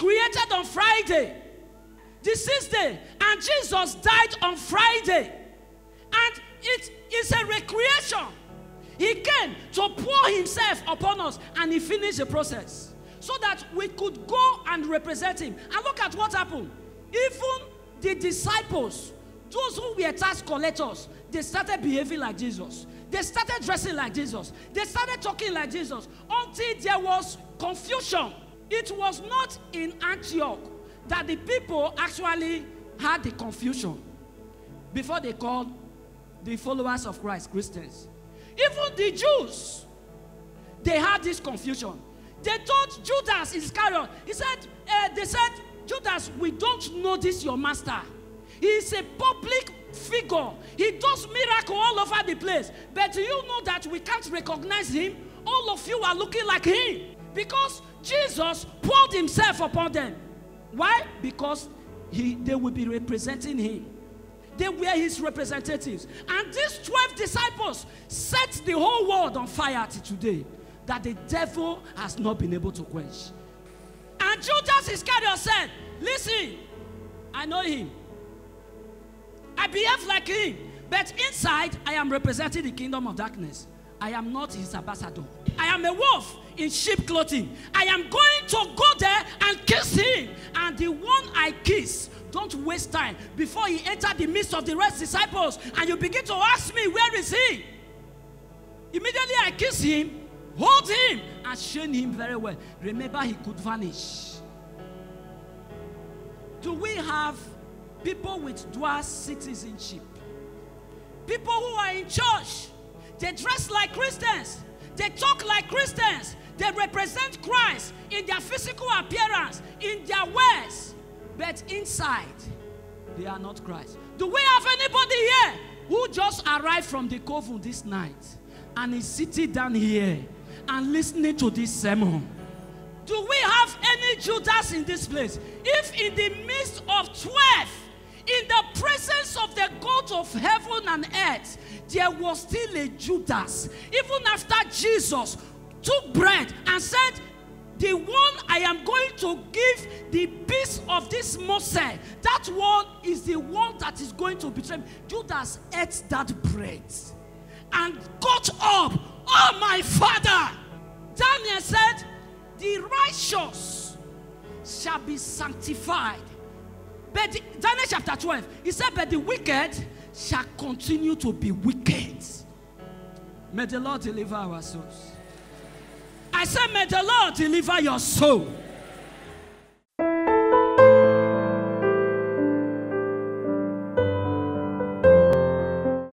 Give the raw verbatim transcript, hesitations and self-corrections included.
created on Friday, the sixth day, and Jesus died on Friday. And it is a recreation. He came to pour himself upon us, and he finished the process so that we could go and represent him. And look at what happened. Even the disciples, those who were tax collectors, they started behaving like Jesus. They started dressing like Jesus. They started talking like Jesus, until there was confusion. It was not in Antioch that the people actually had the confusion before they called the followers of Christ Christians. Even the Jews, they had this confusion. They told Judas Iscariot, he said, uh, they said, Judas, we don't know this, your master. He is a public figure. He does miracles all over the place. But you know that we can't recognize him. All of you are looking like him. Because Jesus poured himself upon them. Why? Because he, they will be representing him. They were his representatives. And these twelve disciples set the whole world on fire till today, that the devil has not been able to quench. And Judas Iscariot said, listen, I know him. I behave like him, but inside I am representing the kingdom of darkness. I am not his ambassador. I am a wolf in sheep clothing. I am going to go there and kiss him. And the one I kiss, don't waste time before he entered the midst of the rest disciples and you begin to ask me, where is he? Immediately I kiss him, hold him, and shame him very well. Remember, he could vanish. Do we have people with dual citizenship? People who are in church, they dress like Christians, they talk like Christians, they represent Christ in their physical appearance, in their words, but inside, they are not Christ. Do we have anybody here who just arrived from the coven this night and is sitting down here and listening to this sermon? Do we have any Judas in this place? If in the midst of twelve, in the presence of the God of heaven and earth, there was still a Judas. Even after Jesus took bread and said, the one I am going to give the piece of this morsel, that one is the one that is going to betray me. Judas ate that bread and got up. Oh, my Father! Daniel said, the righteous shall be sanctified. But the, Daniel chapter twelve, he said, but the wicked shall continue to be wicked. May the Lord deliver our souls. I said, may the Lord deliver your soul.